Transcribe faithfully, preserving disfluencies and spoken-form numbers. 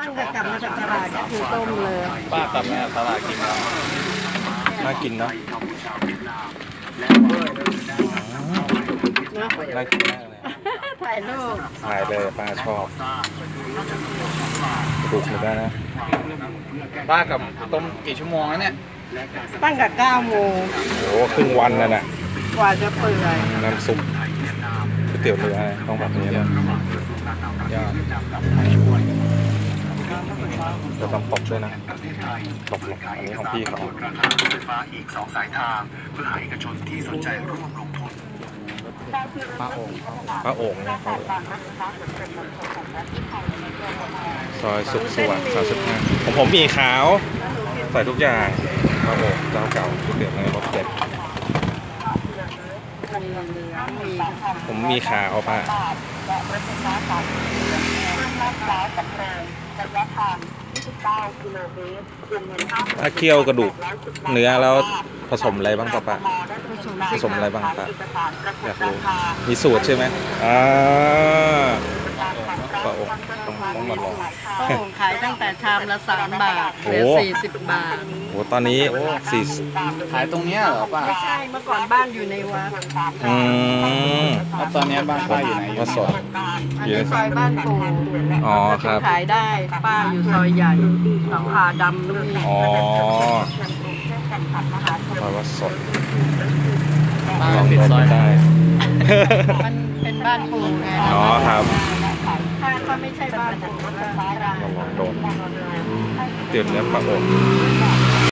ตั้งแต่กลับมาจากตลาดก็คือต้มเลยป้ากลับมาตลาดกินแล้วน่ากินนะน่ากินมากเลยถ่ายรูปถ่ายเลยป้าชอบถูกหมดแล้วนะป้ากับต้มกี่ชั่วโมงแล้วเนี่ยตั้งแต่เก้าโมงโอ้ครึ่งวันแล้วนะกว่าจะเปื่อยน้ำซุปก๋วยเตี๋ยวเรือต้องแบบนี้เลยจะต้องตบด้วยนะตบเลยอันนี้ของพี่เขาอีกสองสายทางเพื่อให้เอกชนที่สนใจร่วมลงทุนป้าโอ่งป้าโอ่งเนี่ยซอยสุขสวัสดิ์ สามสิบห้าของผมมีขาวใส่ทุกอย่างป้าโอ่งเจ้าเก่าก๋วยเตี๋ยวเรือรสเด็ดผมมีขาเอาป่ะถ้าเคี่ยวกระดูกเนื้อแล้วผสมอะไรบ้างป่ะป่ะผสมอะไรบ้างป่ะอยากรู้มีสูตรใช่ไหมอ่าป้าโอ่งต้องต้องมาลองป้าโอ่งขายตั้งแต่ชามละสามบาทเหลือสี่สิบบาทโอ้ตอนนี้สี่ขายตรงเนี้ยเหรอป่ะไม่ใช่เมื่อก่อนบ้านอยู่ในวัดอืมแล้วตอนนี้บ้านป้าอยู่ไหนวัดสดอยู่ในซอยบ้านปู่อ๋อครับขายได้ป้าอยู่ซอยใหญ่หลังคาดำด้วยอ๋อซอยวัดสดลองติดซอยได้มันเป็นบ้านปู่ไงอ๋อครับถ้าไม่ใช่บ้านปู่ก็ร้านร้านเดี๋ยวเนี้ยป้าโอ่ง